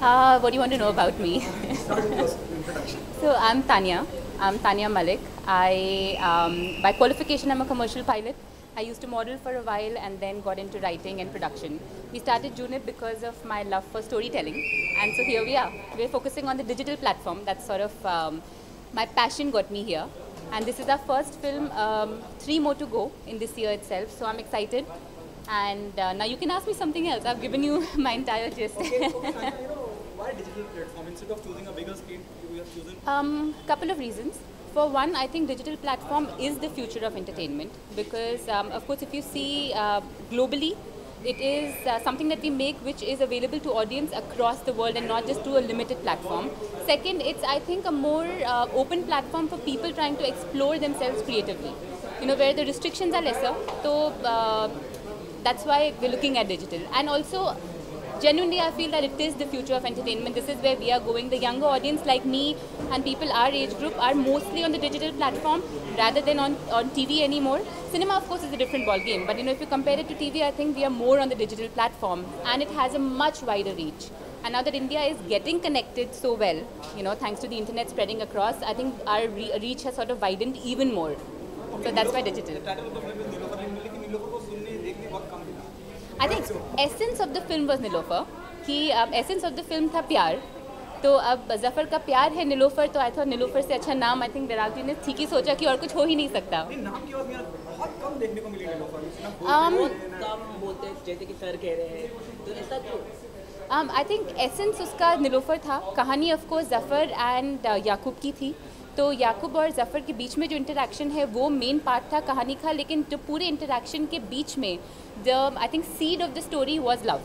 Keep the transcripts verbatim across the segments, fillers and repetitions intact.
Uh, what do you want to know about me? So I'm Tanya. I'm Tanya Malik. I, um, by qualification, I'm a commercial pilot. I used to model for a while and then got into writing and production. We started Junip because of my love for storytelling. And so here we are. We're focusing on the digital platform. That's sort of um, my passion got me here. And this is our first film, um, three more to go in this year itself. So I'm excited. And uh, now you can ask me something else. I've given you my entire gist. Okay, so Tanya, you know, why digital platform? Instead of choosing a bigger screen, you have chosen? Um, couple of reasons. For one, I think digital platform is the future of entertainment because, um, of course, if you see uh, globally, it is uh, something that we make which is available to audience across the world and not just to a limited platform. Second, it's, I think, a more uh, open platform for people trying to explore themselves creatively. You know, where the restrictions are lesser, so uh, that's why we're looking at digital. And also, genuinely, I feel that it is the future of entertainment. This is where we are going. The younger audience like me and people our age group are mostly on the digital platform rather than on, on T V anymore. Cinema, of course, is a different ballgame. But you know, if you compare it to T V, I think we are more on the digital platform. And it has a much wider reach. And now that India is getting connected so well, you know, thanks to the internet spreading across, I think our re reach has sort of widened even more. Okay, so that's why digital. I think essence of the film was Neelofar. Ki um, essence of the film tha pyar. तो अब ज़फ़र का प्यार है नीलोफर, तो I thought Nilofar से अच्छा नाम I think दराग जी ने ठीक ही सोचा कि और कुछ हो ही नहीं सकता। नाम की बात मेरा बहुत कम देखने को मिली नीलोफर। um, कम बोलते हैं जैसे कि सर कह रहे हैं तो ऐसा क्यों? आई थिंक एसेंस उसका नीलोफर था। कहानी ऑफ कोर्स ज़फ़र एंड याकूब की थी, तो याकूब और ज़फ़र के बीच में जो इंटरेक्शन है वो मेन पार्ट था कहानी का, लेकिन जो पूरे इंटरेक्शन के बीच में the I think seed of the story was love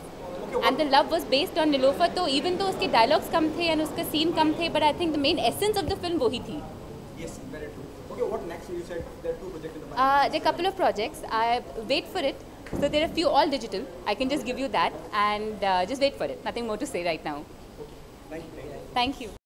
and the love was based on Nilofar. तो इवन तो उसके डायलॉग्स कम थे एंड उसके सीन कम थे, but I think the main essence of the film वही थी. Yes, very true. Okay, what next? You said there are two projects in the pipeline. Uh, there are a couple of projects. I wait for it. So there are a few all digital. I can just give you that and uh, just wait for it. Nothing more to say right now. Okay. Thank you. Thank you.